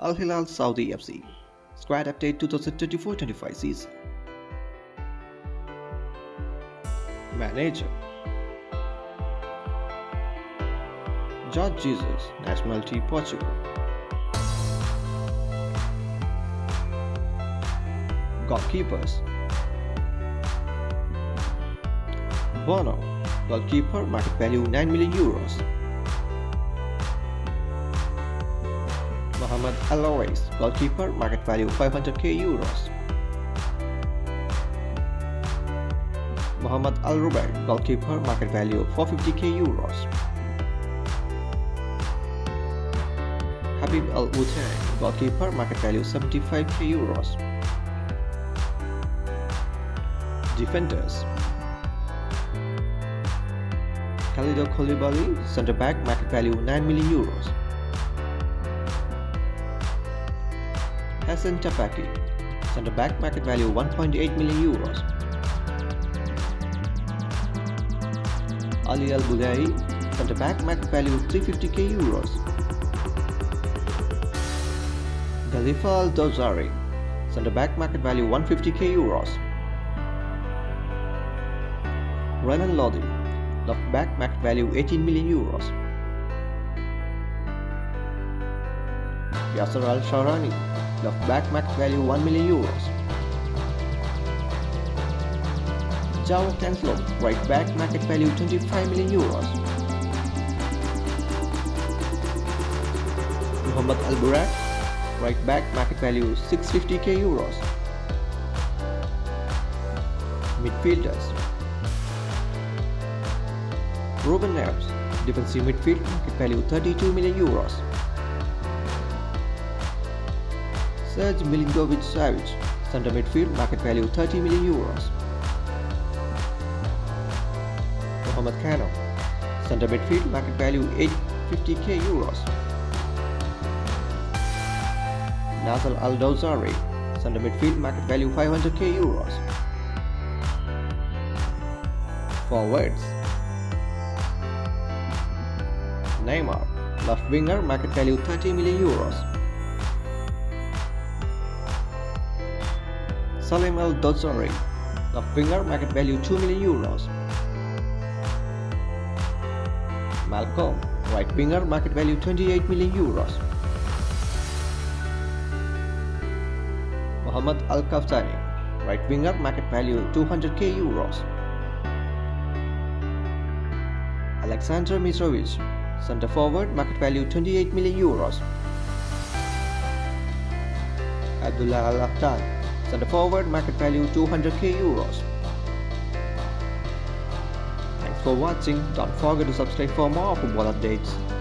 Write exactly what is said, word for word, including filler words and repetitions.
Al Hilal Saudi F C Squad Update twenty twenty-four twenty-five Season. Manager Jorge Jesus, Nationality Portugal. Goalkeepers Bono, goalkeeper, market value nine million euros. Mohamed Alburak, goalkeeper, market value five hundred K euros. Mohamed Alburak, goalkeeper, market value four hundred fifty K euros. Habib Al Buda'i, goalkeeper, market value seventy-five K euros. Defenders Khalidou Koulibaly, center back, market value nine million euros. Hassan Tepaki, center back, market value one point eight million euros. Ali Al Buda'i, center back, market value three hundred fifty K euros. Khalifa Al Dawzari, center back, market value one hundred fifty K euros. Renan Lodi, left back, market value eighteen million euros. Yasser Al-Sharani, left back, market value one million euros. João Cancelo, right back, market value twenty-five million euros. Mohamed Alburak, right back, market value six hundred fifty K euros. Midfielders Ruben Neves, defensive midfield, market value thirty-two million euros. Sergej Milinkovic-Savic, center midfield, market value thirty million euros. Mohamed Kano, center midfield, market value eight hundred fifty K euros. Nasser Al-Dawsari, center midfield, market value five hundred K euros. Forwards Neymar, left winger, market value thirty million euros. Salim Al Dawsari, left winger, market value two million euros. Malcolm, right winger, market value twenty-eight million euros. Mohamed Al Kafzani, right winger, market value two hundred K euros. Alexander Misovic, center forward, market value twenty-eight million euros. Abdullah Al Aftan, center forward, market value two hundred K euros. Thanks for watching. Don't forget to subscribe for more football updates.